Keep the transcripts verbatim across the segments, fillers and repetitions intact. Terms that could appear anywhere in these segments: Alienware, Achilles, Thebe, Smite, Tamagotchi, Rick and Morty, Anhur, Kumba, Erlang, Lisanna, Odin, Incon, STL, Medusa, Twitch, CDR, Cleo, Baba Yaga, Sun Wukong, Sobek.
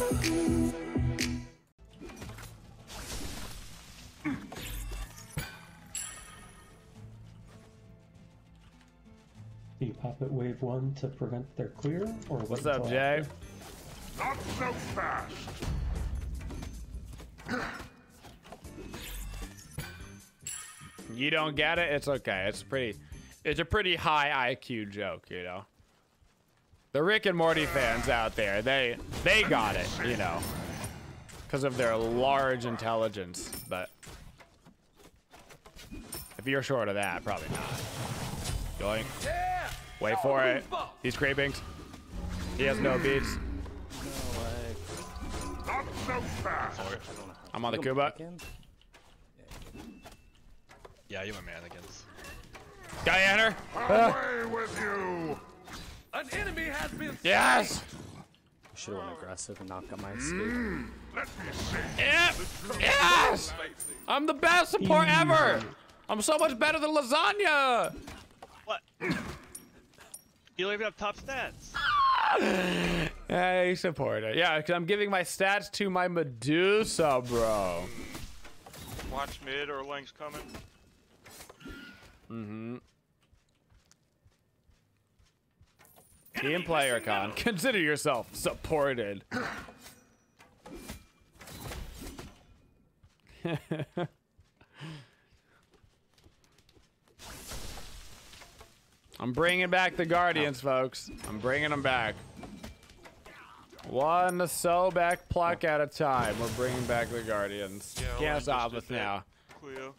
Do you pop at wave one to prevent their clear, or what's up, Jay? Not so fast. You don't get it? It's okay. It's pretty. It's a pretty high I Q joke, you know. The Rick and Morty fans out there, they they got it, you know, because of their large intelligence. But if you're short of that, probably not. Going. Wait for it. He's creepings. He has no beats. Not so fast. I'm on the Kumba. Yeah, you my mannequins. Guy Anhur. Away with you. An enemy has been. Yes. I should have went aggressive and not got my escape. Let me see. Yep. Yes. I'm the best support ever. I'm so much better than Lasagna. What? You don't even have top stats. I support it. Yeah, because I'm giving my stats to my Medusa, bro. Watch mid, Erlang's coming. Mm-hmm. Team player con. Consider yourself supported. I'm bringing back the Guardians, folks. I'm bringing them back. One Sobek pluck at a time. We're bringing back the Guardians. Yeah, can't stop us now. Cleo.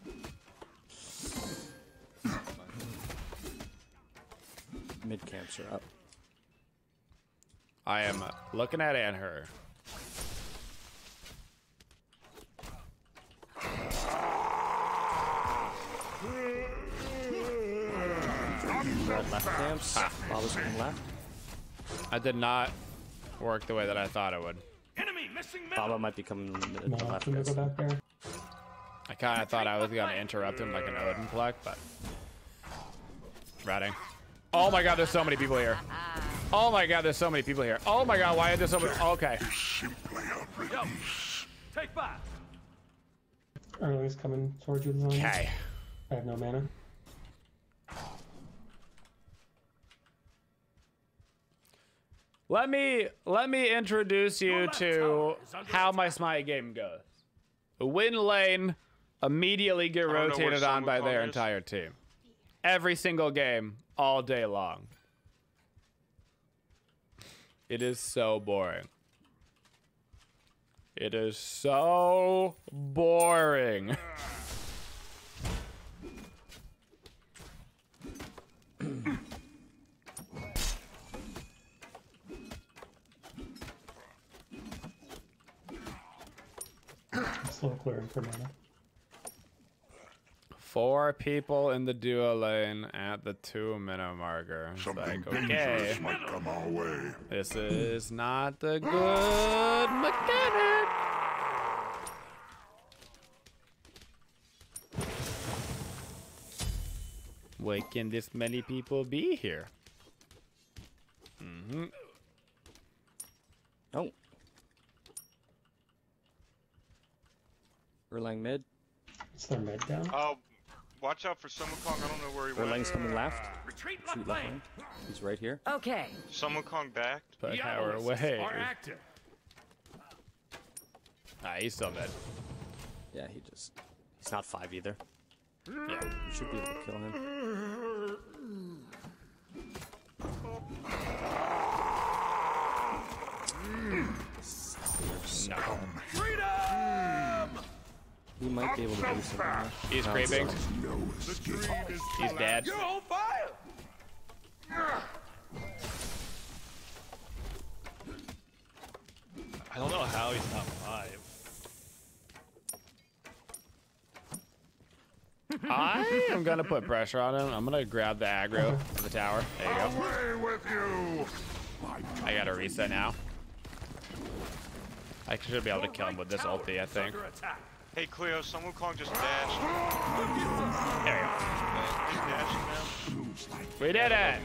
Mid camps are up. I am looking at Anhur. Left camps. Ah. Baba's going left. I did not work the way that I thought it would. Enemy missing Baba might be coming in the, in the left. Go back there. I kind of thought I was gonna interrupt him like an Odin pluck, but ratting. Oh my god, there's so many people here. Oh my god, there's so many people here. Oh my god, why is there so many? Okay. Yo, take five. Erlang's coming towards you. Okay. I have no mana. Let me let me introduce you to how my Smite game goes. Win lane, immediately get rotated on by their entire team. Every single game, all day long. It is so boring. It is so boring. Slow clearing for mana. Four people in the duo lane at the two minute marker. It's like, okay, might come our way. This is not the good mechanic. Why can this many people be here? Mm-hmm. Oh. Erlang mid. It's their mid down. Oh. Watch out for Sun Wukong. I don't know where he went. Erlang's coming left. Retreat left lane. He's right here. Okay. Sun Wukong back. Put power away. Are active. Nah, he's still dead. Yeah, he just... He's not five either. Yeah. You should be able to kill him. No. Freedom! He might be able to do something. He's craving. He's dead. You're on fire. I don't know how he's not alive. I am gonna put pressure on him. I'm gonna grab the aggro from the tower. There you go. With you. I gotta reset now. I should be able to kill him with this ulti, I think. Hey Cleo, Sun Wukong just dashed. There we go. We did it!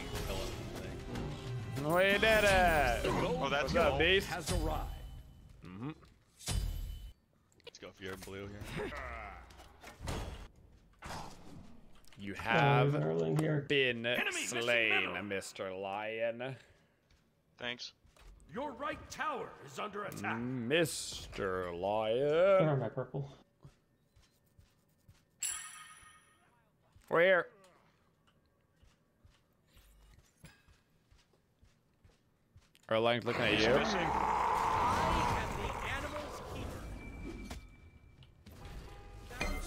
We did it! Oh, that's What's up, beast? if you're blue here. You have oh, here. been Enemy slain, Mister Lion. Thanks. Your right tower is under attack. Mister Lion. Where my purple? We're here. Erlang's looking at you. I am the animal's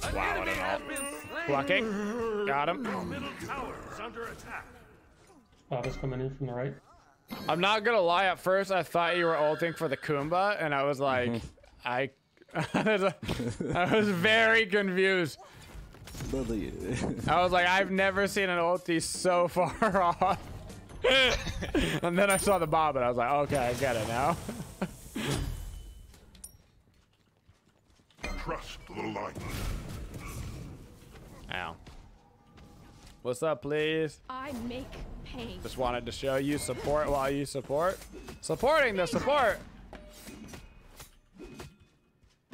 keeper. Wow, I don't know. Blocking. Got him. Our middle tower is under attack. Bob is coming in from the right. I'm not gonna lie, at first I thought you were ulting for the Kumba, and I was like, mm-hmm. I, I, was like I was very confused. I was like, I've never seen an ulti so far off. And then I saw the Bob, and I was like, okay, I get it now. Trust the light. Ow. What's up, please? I make pain. Just wanted to show you support while you support. Supporting the support.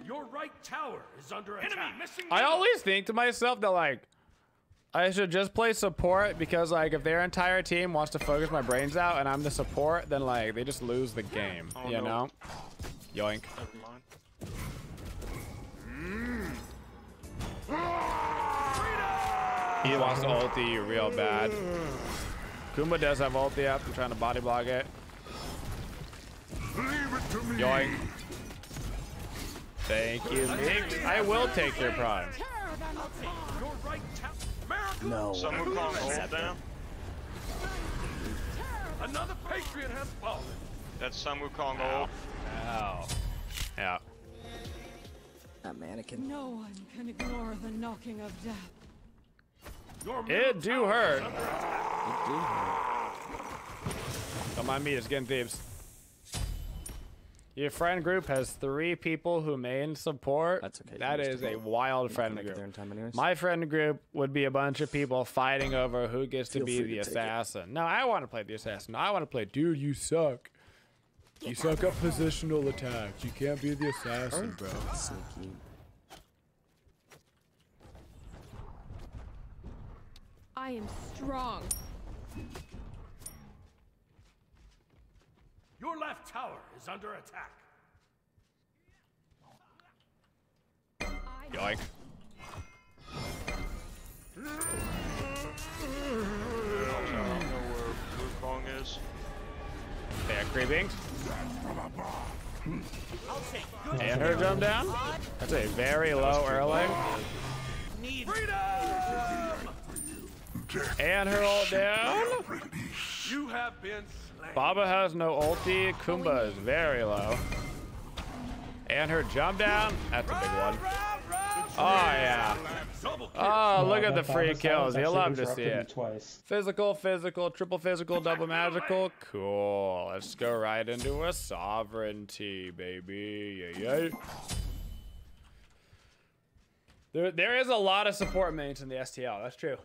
Your right tower is under attack. I always think to myself that, like, I should just play support because, like, if their entire team wants to focus my brains out and I'm the support, then, like, they just lose the game, oh, you no. know? Yoink. Mm. He wants to ulti you real bad. Kumba does have ulti up. I'm trying to body block it. Leave it to me. Yoink. Thank you, Nick. I will take your prime. No. Sun Wukong hold down. Another patriot has fallen. That's Sun Wukong hold. Ow. Yeah. A mannequin. No one can ignore the knocking of death. It do hurt. It do hurt. Don't mind me, it's getting thieves. Your friend group has three people who main support. That's okay. That is a wild friend group. My friend group would be a bunch of people fighting over who gets to be the assassin. No, I want to play the assassin. I want to play, dude, you suck. You suck at positional attacks. You can't be the assassin, bro. So cute. I am strong. Your left tower is under attack. Yoink. Back creeping. And her drum down. That's a very low Erlang. And her ult down. You have been slain. Baba has no ulti. Kumba is very low. And her jump down. That's a big one. Oh, yeah. Oh, look at the free kills. You'll love to see it. Physical, physical, triple physical, double magical. Cool. Let's go right into a sovereignty, baby. Yeah, yeah. There, there is a lot of support mains in the S T L. That's true.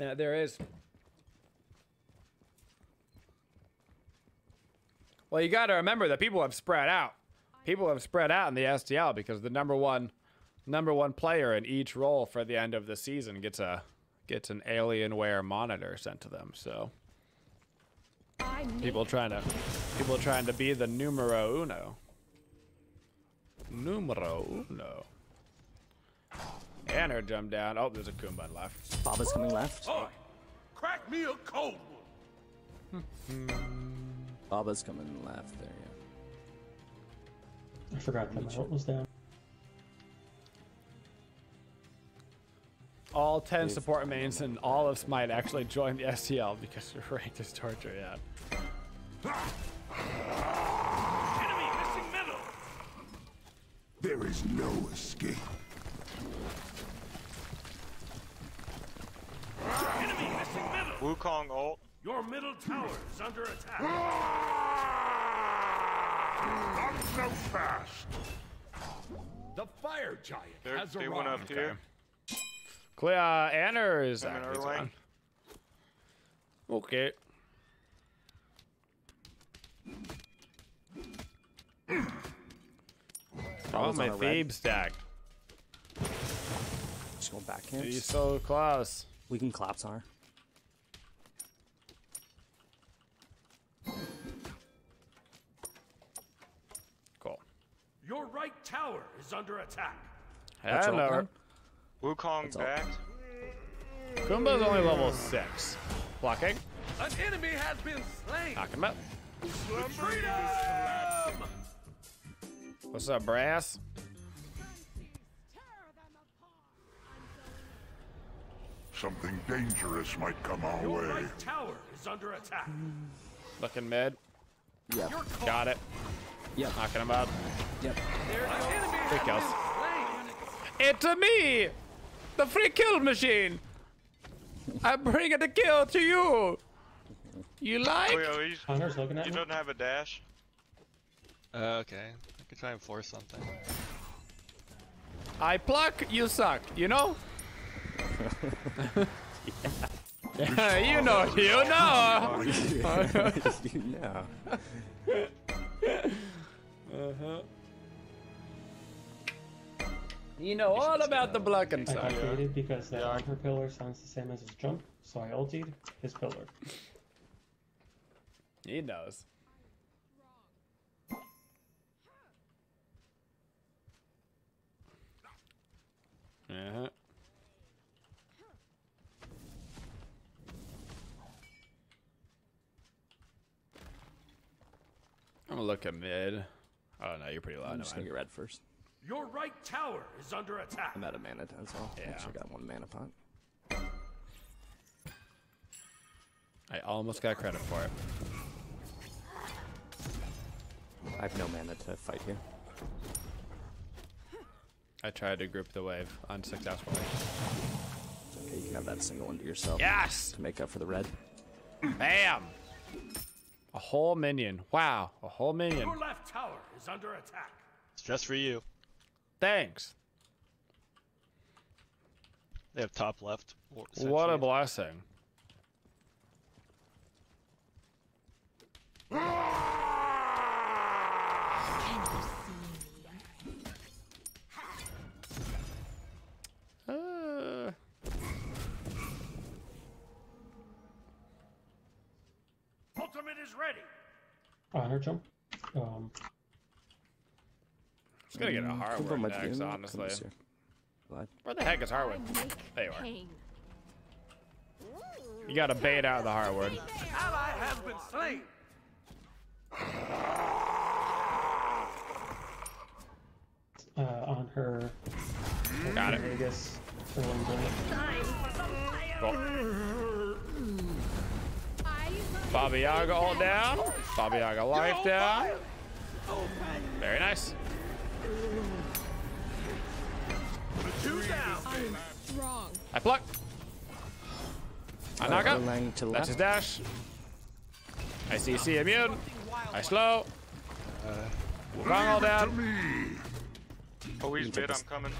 Yeah, there is. Well, you got to remember that people have spread out. People have spread out in the S T L because the number one, number one player in each role for the end of the season gets a gets an Alienware monitor sent to them. So people trying to people trying to be the numero uno. Numero uno. And her jump down. Oh, there's a Kumba left. Baba's coming left. Oh, crack me a cold one. Baba's coming left there, yeah. I forgot that my ult was down. All ten They've support mains and all of Smite actually joined the S T L because your ranked is torture, yeah. Enemy missing middle. There is no escape. Enemy missing middle. Wukong ult. Your middle tower is under attack. Not so fast. The fire giant there, has they went up here. Cleo, uh, Anhur is on. Okay. Oh, my Thebe stack. Just go back in. He's so close. We can collapse on her. Cool. Your right tower is under attack. Hello. Wukong back. Kumba's only level six. Blocking. An enemy has been slain. Knock him up. Freedom! What's up, brass? Something dangerous might come our Your way. Right tower is under attack. Looking mid. Yeah. Got it. Yep. Knocking him up. Yep. Free kills. It's a me, the free kill machine. I bring the kill to you. You like? Oh, yo, looking at you me. Don't have a dash. Uh, okay, I could try and force something. I pluck, you suck. You know? Yeah. You know, you know. You know. Uh huh. You know all about the blocking side. I got created because the armor pillar sounds the same as his jump, so I ultied his pillar. He knows. Uh-huh. I'm gonna look at mid. Oh no, you're pretty loud. I'm just gonna get red first. Your right tower is under attack. I'm out of mana, that's all. Yeah. I actually got one mana pot. I almost got credit for it. I have no mana to fight here. I tried to grip the wave unsuccessfully. Okay, you can have that single one to yourself. Yes! To make up for the red. Bam! A whole minion. Wow, a whole minion. Your left tower is under attack. It's just for you. Thanks. They have top left. What a blessing. Uh. Ultimate is ready. Honor jump. Um. It's gonna get a hardwood next, honestly. Where the heck is hardwood? There you are. You gotta bait out the hardwood. Ally has been slain. Uh, on her. Got it. I guess. Cool. Baba Yaga all down. Baba Yaga life down. Very nice. Two down. I'm strong. I pluck. I knock up. That's his dash. I C C immune. I slow. Uh, Wukong all down. Oh, he's mid. I'm coming.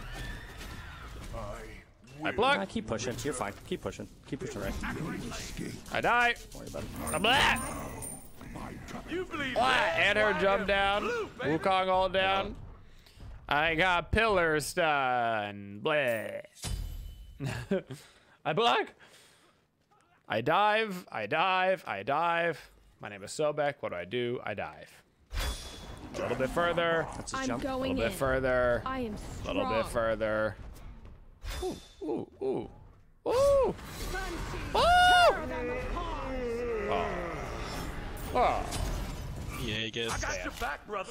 I, I block. Nah, keep pushing. You're fine. Keep pushing. Keep pushing right. I die. Don't worry about it. I'm black. And her jump down. Blue, Wukong all down. Yeah. I got pillar stun. Bleh. I block. I dive. I dive. I dive. My name is Sobek. What do I do? I dive. A little bit further. That's a jump. A little bit further. I am strong. A little bit further. Ooh, ooh, ooh, ooh, ooh! Oh. Oh. Yeah, you get a sad. I got your back, brother.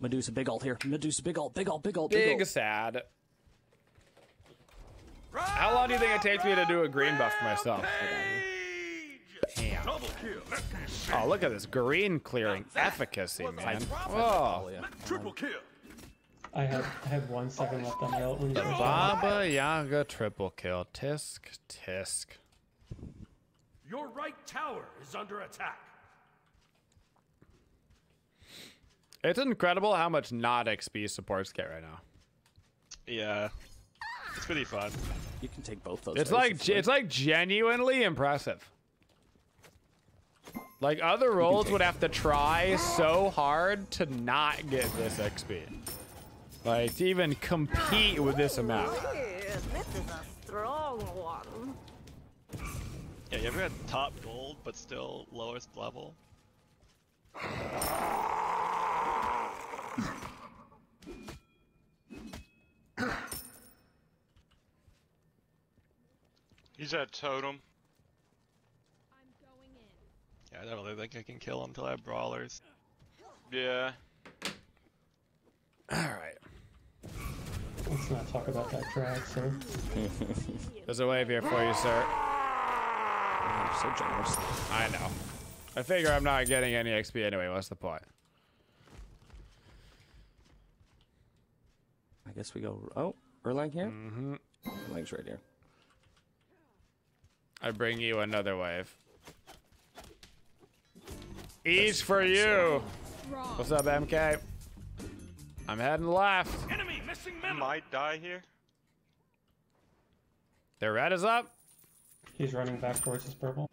Medusa, big ult here. Medusa, big ult, big ult, big ult, big ult. Big sad. How long do you think it takes me to do a green buff for myself? Damn. Oh, look at this green clearing efficacy, man. Oh. Triple kill. I have, I have one second left on my ult. Baba Yaga triple kill. Tisk, tisk. Your right tower is under attack. It's incredible how much not X P supports get right now. Yeah. It's pretty fun. You can take both those. It's like, it's like genuinely impressive. Like, other roles would have to try so hard to not get this X P. Like, to even compete with this amount. This is a strong one. Yeah, you ever had top gold, but still lowest level? He's at totem. I'm going in. Yeah, I don't really think I can kill him until I have brawlers. Yeah. Alright. Let's not talk about that drag, sir. There's a wave here for you, sir. I'm so generous. I know. I figure I'm not getting any X P anyway, what's the point? I guess we go... Oh, Erlang here? Mm-hmm. Erlang's right here. I bring you another wave. Ease for you! What's up, M K? I'm heading left. Enemy missing metal. Might die here. Their red is up. He's running back towards his purple.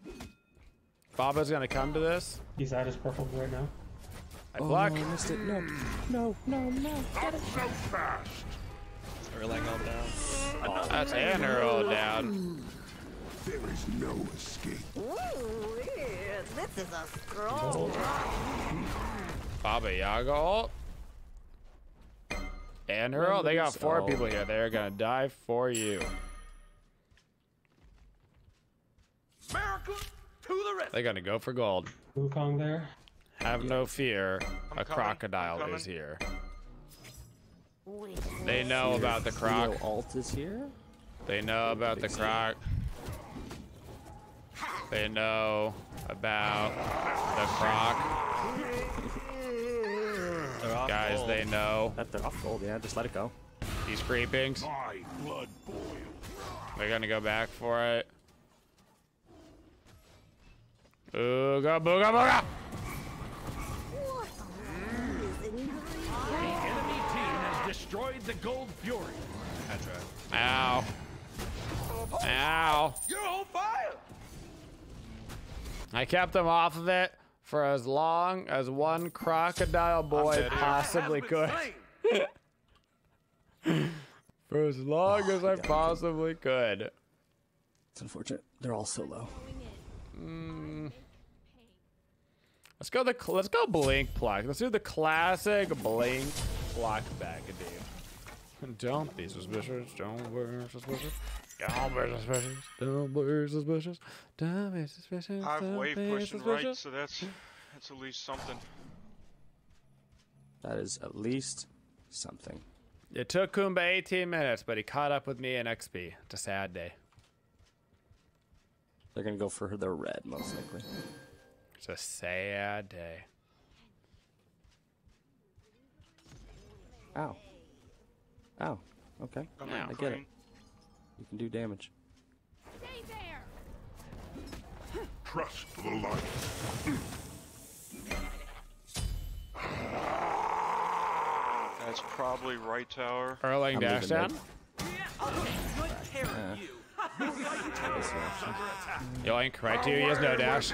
Baba's gonna come to this. He's at his purple right now. I oh, block. I missed it. No, no, no, no. Not so fast. Erlang all down. Oh, that's Anhur all down. There is no escape. Ooh, weird. This is a scroll. Baba Yaga ult. Anhur, oh, they got four oh. people here. They're gonna die for you. America to the rest. They're gonna go for gold. Wukong there. Have yeah. no fear. I'm a coming. crocodile is here. Wait, they know about the croc. Cleo alt is here. They know about the croc. They know about the croc. Guys, gold. they know. That they're off gold, yeah. Just let it go. These creepings. My blood boils. They're gonna go back for it. Ooga booga booga! What a amazing night. The enemy team has destroyed the gold fury. That's right. Ow. Ow. You're on fire! I kept them off of it. For as long as one crocodile boy possibly could. For as long oh, as I, I possibly it. could. It's unfortunate. They're all so low. Mm. Let's go the let's go blink block. Let's do the classic blink block back a dude. Don't be suspicious. Don't be suspicious. Don't be suspicious. Don't be suspicious. Don't be suspicious. I've wave pushing right, so that's that's at least something. That is at least something. It took Kumba eighteen minutes, but he caught up with me in X P. It's a sad day. They're gonna go for the red, most likely. It's a sad day. Ow. Ow. Okay. Yeah, I get it. You can do damage. Stay there. Trust the light. That's probably right tower. Erlang dash down. Yeah, good carry you. Yo, ain't right to you. He has no dash.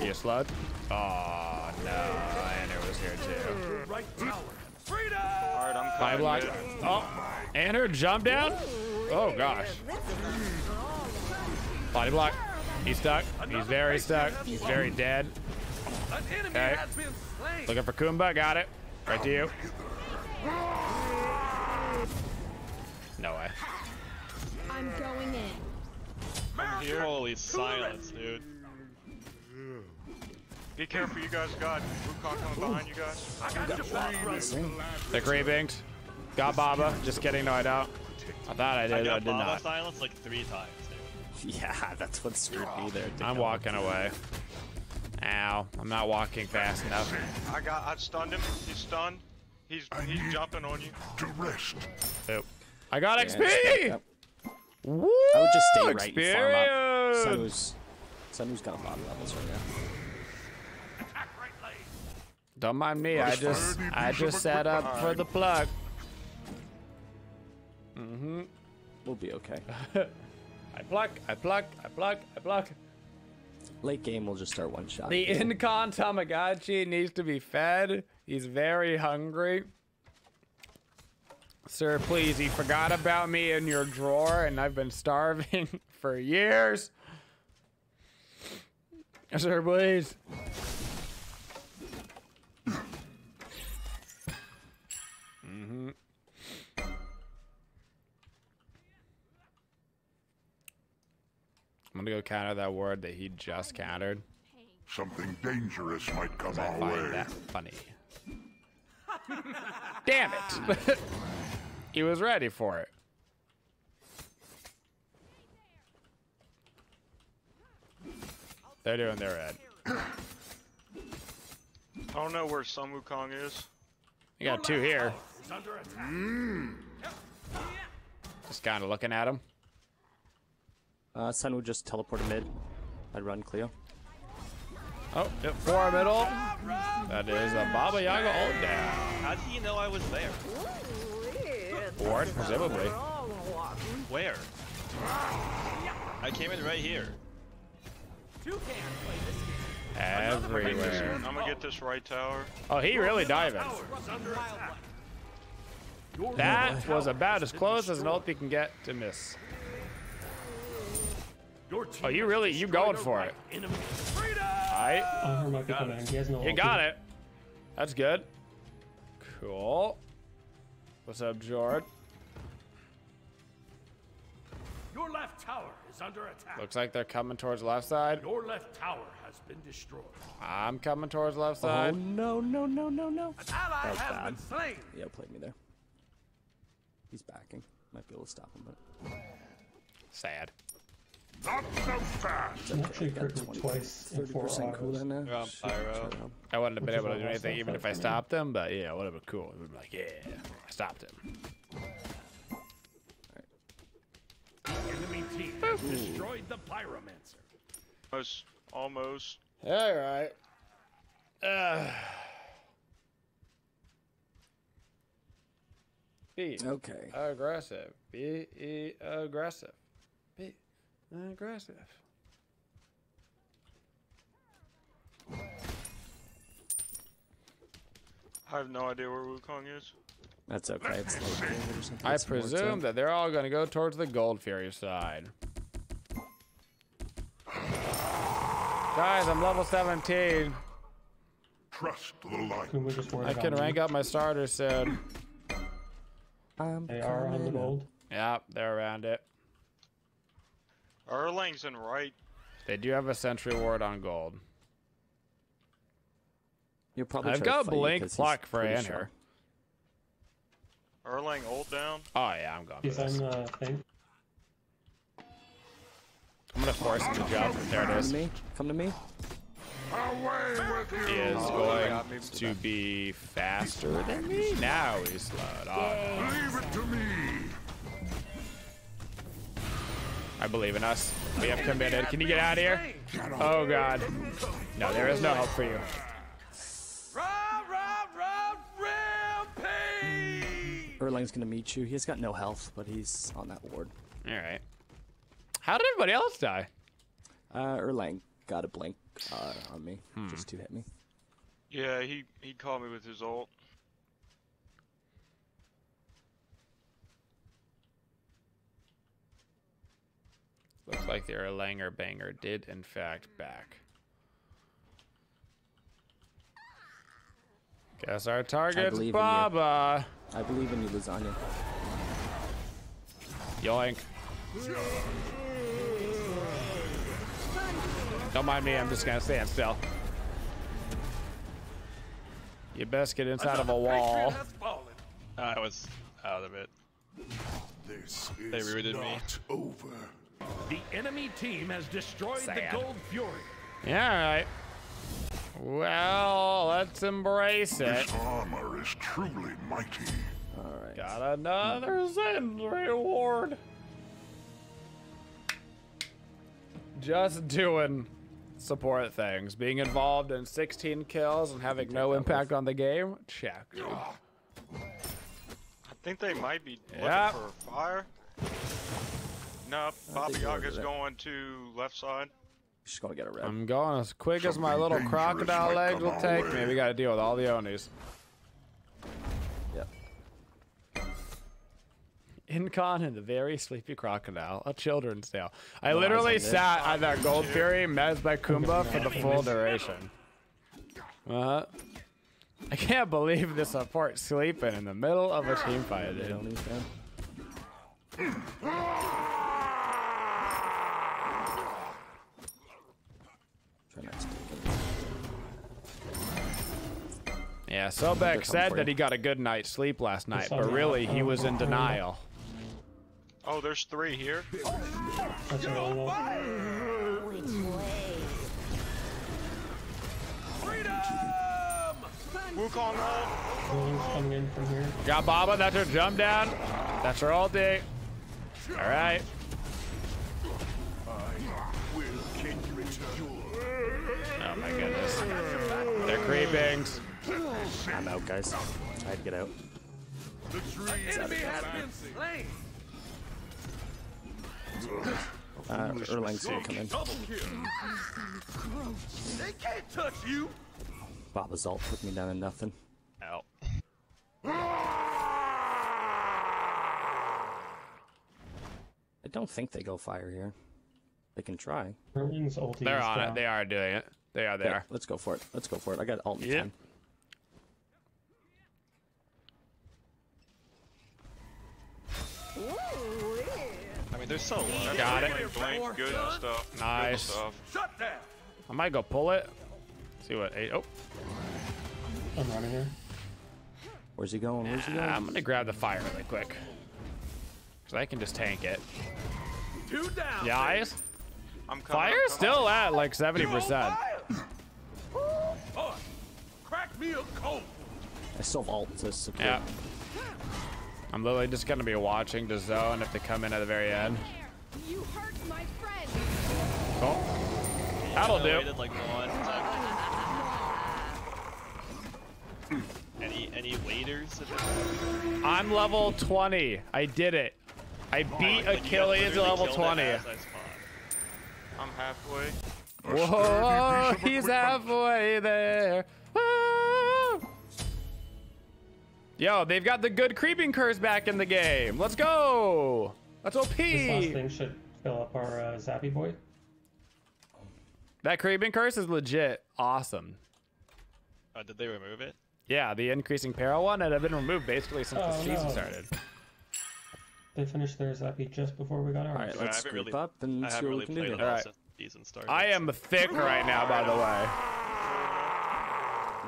He is slowed. Oh no, Anhur was here too. Right tower. Freedom. All right, I'm coming. I blocked. Oh, Anhur jump down. Oh gosh. Body block. He's stuck. He's very stuck. He's very dead. Okay. Looking for Kumba. Got it. Right to you. No way. I'm going in. Holy silence, dude. Be careful, you guys got Wukong coming behind you guys. I got you. The Greybinks. Got Baba. Just kidding. No, I don't. I thought I did, I, got I did Baba not. silence like three times, dude. Yeah, that's what screwed me there. I'm walking away. Ow, I'm not walking fast enough. I got, I stunned him. He's stunned. He's, he's jumping on you. To rest. Oop. I got yeah, X P. Woo! I would just stay right Experience. and farm up. Sunu's, Sunu's got bottom levels right now. Attack right lane. Don't mind me. I just, I just set up for the plug. Mm-hmm. We'll be okay. I pluck, I pluck, I pluck, I pluck. Late game, we'll just start one shot. The Incon Tamagotchi needs to be fed. He's very hungry. Sir, please, you forgot about me in your drawer, and I've been starving for years. Sir, please. Mm-hmm. I'm gonna go counter that word that he just countered. Something dangerous might come our way. I find that funny. Damn it! He was ready for it. They're doing their red. I don't know where Sun Wukong is. You got two here. Mm. Just kind of looking at him. Uh, Sun would just teleport mid. I'd run Cleo. Oh, yep, four middle. That is a Baba Yaga ult down. How do you know I was there? Ward, presumably. Where? I came in right here. Everywhere. I'm gonna get this right tower. Oh, he really diving. That was about as close as an ult you can get to miss. Oh, you really, you going for it. Alright. You got it. That's good. Cool. What's up, Jord? Your left tower is under attack. Looks like they're coming towards left side. Your left tower has been destroyed. I'm coming towards left side. Oh, no, no, no, no, no. An ally has bad. been slain. Yeah, played me there. He's backing. Might be able to stop him, but... Sad. Not so fast. I'm actually crippled twice in four hours. Now. Um, I wouldn't have been able to do anything even if I stopped him, but yeah, it would have been cool. It would have been like, yeah, I stopped him. Enemy team has destroyed the pyromancer. Almost. Almost. All right. Uh. Be okay. Aggressive. Be aggressive. Be aggressive. I have no idea where Wukong is. That's okay. It's like, I it's presume that they're all going to go towards the Gold Fury side. Guys, I'm level seventeen. Trust the light. Can we just I can rank you? up my starter soon. I'm they are on the gold. Yep, they're around it. Erlang's in right. They do have a sentry ward on gold. You're probably I've got blink pluck for Anhur. Erlang ult down. Oh yeah, I'm gone. He's on the uh, thing. I'm gonna force him to jump. There it is. Come to me. Come to me. He is oh, going God, to be faster than me. Now he's slowed. Oh, no. Leave it to me. I believe in us. We have committed. Can you get out of here? Oh God. No, there is no help for you. Erlang's gonna meet you. He's got no health, but he's on that ward. All right. How did everybody else die? Uh, Erlang got a blink uh, on me, hmm. just to hit me. Yeah, he he caught me with his ult. Looks like the Erlanger banger did in fact back. Guess our target's Baba. I believe in you, Lisanna. Yoink. Don't mind me, I'm just gonna stand still. You best get inside of a wall. Uh, I was out of it. This is they rooted not me. Over. The enemy team has destroyed Sad. the Gold Fury. Yeah, all right. Well, let's embrace it. This armor is truly mighty. All right. Got another sentry ward. Just doing support things. Being involved in sixteen kills and having no impact on the game. Check. I think they might be looking yep. for a fire. No, Baba Yaga's going to left side. She's gonna get a red. I'm going as quick Something as my little crocodile legs will take way. me. We gotta deal with all the Onis. Yep. Incon and the Very Sleepy Crocodile, a children's tale. I no, literally I sat on that Gold Fury mez by Kumba for the full duration. Uh, I can't believe this support sleeping in the middle of a team fight, dude. Yeah, Sobek said that he got a good night's sleep last night, but really he was in denial. Oh, there's three here. That's a normal one. Wukong ult. Coming in from here. Got Baba, that's her jump down. That's her ulti. Alright. Oh my goodness. They're creepings. I'm out, guys. Try to get out. Uh, Erlang's gonna come in. They can't touch you! Baba's ult put me down in nothing. Ow. I don't think they go fire here. They can try. Erlang's ulti. They're on down. It. They are doing it. They are there. Okay, let's go for it. Let's go for it. I got ult in yeah. time. I mean, they're so low. Got it. Blank, good stuff. Nice. Good stuff. Shut down. I might go pull it. See what eight. Oh. I'm running here. Where's he going? Where's he going? Uh, I'm gonna grab the fire really quick, cause I can just tank it. Two down. Yeah, eyes. I'm coming. Fire's still at like seventy percent. Oh, crack me a cold. I still vault to secure. Yeah. I'm literally just gonna be watching the zone if they come in at the very end. You hurt my friend. Cool. Yeah, that'll do. Waited, like, one time. any any waiters? I'm level twenty. I did it. I beat oh, Achilles to level twenty. I'm halfway. Whoa! He's halfway there. Yo, they've got the good creeping curse back in the game. Let's go. Let's O P. This last thing should fill up our uh, zappy boy. That creeping curse is legit awesome. Uh, did they remove it? Yeah, the increasing peril one had been removed basically since oh, the season no. started. They finished their zappy just before we got ours. All right, let's group really, up and I see what really we can do. All right. Season started, I am so. thick right now, by the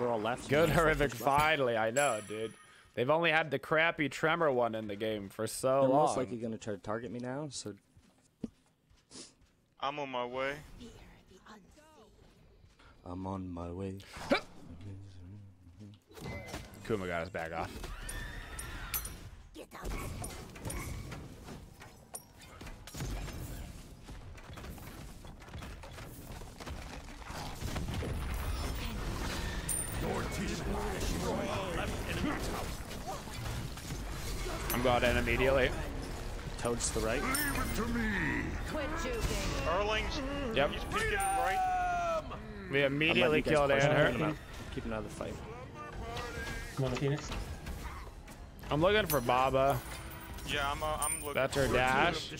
way. We're all left. Good horrific. Finally, I know, dude. They've only had the crappy tremor one in the game for so They're long. Most likely gonna try to target me now, so I'm on my way. I'm on my way. Kuma got his back off. Get out. I'm going in immediately. Toad's to the right. Erlang's. Yep. He's picking right. We immediately killed Anhur. Keep another fight. Come on, Phoenix. I'm looking for Baba. Yeah, I'm. Uh, I'm looking. That's her dash.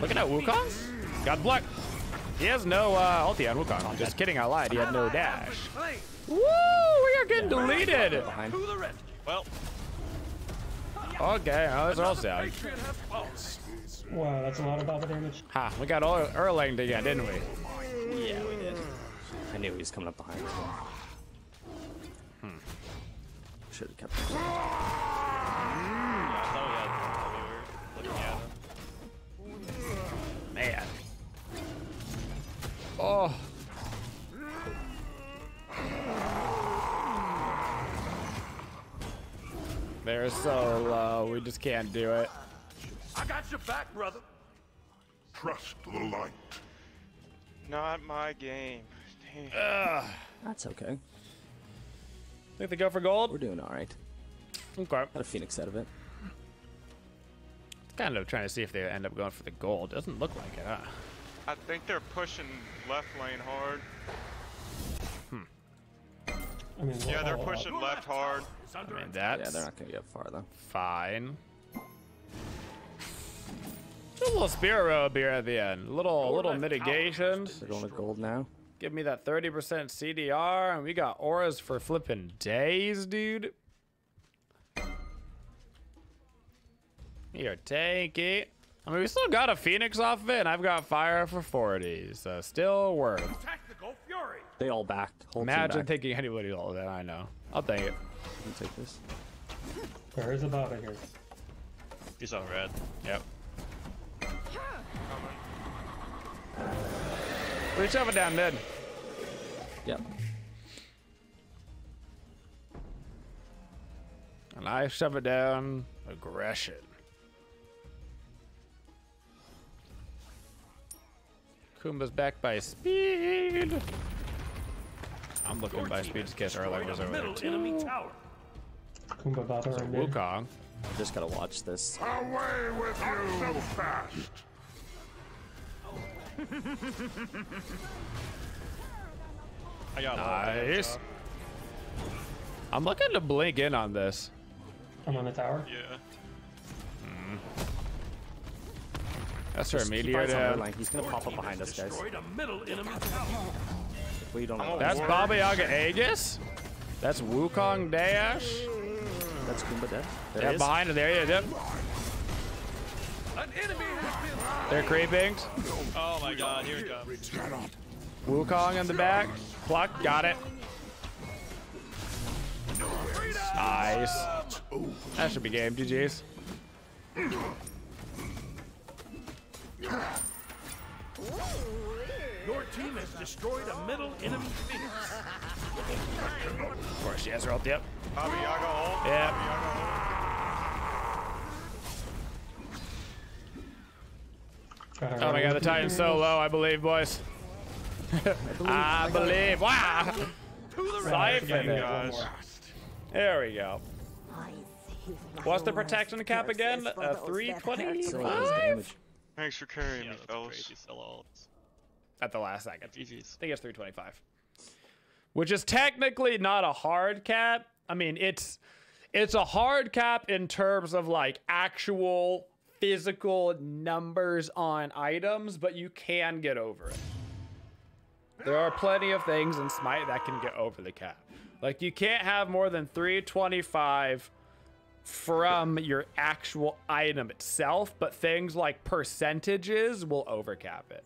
Looking at Wukong. Got blocked. He has no uh, ulti on Wukong. I'm just kidding, I lied. He had no dash. Woo! We are getting deleted. Well. Okay, now those are all sad. Wow, that's a lot of Baba damage. Ha! We got all Erlang again, didn't we? Yeah, we did. I knew he was coming up behind. Hmm. Should have kept. Him. Yeah, I thought we had. We were looking at him. Man. Oh. They're so low, we just can't do it. I got your back, brother. Trust the light. Not my game. Damn. That's okay. Think they go for gold? We're doing all right. Okay. Got a Phoenix out of it. It's kind of trying to see if they end up going for the gold. Doesn't look like it, huh? I think they're pushing left lane hard. I mean, yeah, they're pushing left hard. I mean, that's... Yeah, they're not going to get far, though. Fine. a little Spiro beer at the end. A little, oh, little mitigation. We're going with gold now. Give me that thirty percent C D R, and we got auras for flipping days, dude. Here, take it. I mean, we still got a Phoenix off of it, and I've got fire for forty, so still worth. Tactical fury. They all backed. Whole Imagine back. Taking anybody all of that. I know. I'll take it. I'll take this. Where is about here? He's on red. Yep. We're shoving down mid. Yep. And I shove it down aggression. Kumba's back by speed. I'm looking Your by speed to catch Erlang was over there too. Kumba bother so Wukong. I just gotta watch this. Away with you so fast. I got nice. I'm looking to blink in on this. I'm on the tower. Yeah. Mm. That's just our meteor down. Like he's gonna pop up behind us, guys. We don't. Know That's Baba Yaga Aegis. That's Wukong dash. That's Kumba dash. There yeah, behind it. There you go. An enemy has been They're creeping. Oh my god, here it comes. Wukong in the back. Pluck, got it. Nice. That should be game, G G's. Your team has destroyed a middle enemy phoenix. Of course, she has her ult, yep. Baba Yaga ult. Yep. Oh my god, the Titan's so low, I believe, boys. I believe. Wow! Siphon. There we go. What's the protection cap again? Uh, three twenty-five? Thanks for carrying me, fellas. At the last second. I think it's three twenty-five. Which is technically not a hard cap. I mean, it's it's a hard cap in terms of, like, actual physical numbers on items, but you can get over it. There are plenty of things in Smite that can get over the cap. Like, you can't have more than three twenty-five from your actual item itself, but things like percentages will overcap it.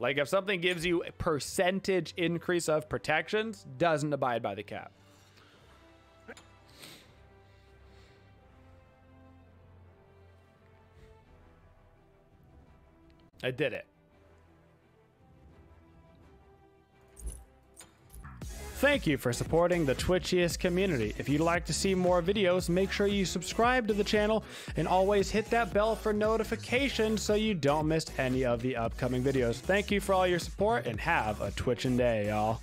Like, if something gives you a percentage increase of protections, doesn't abide by the cap. I did it. Thank you for supporting the Twitchiest community. If you'd like to see more videos, make sure you subscribe to the channel and always hit that bell for notifications so you don't miss any of the upcoming videos. Thank you for all your support and have a twitchin' day, y'all.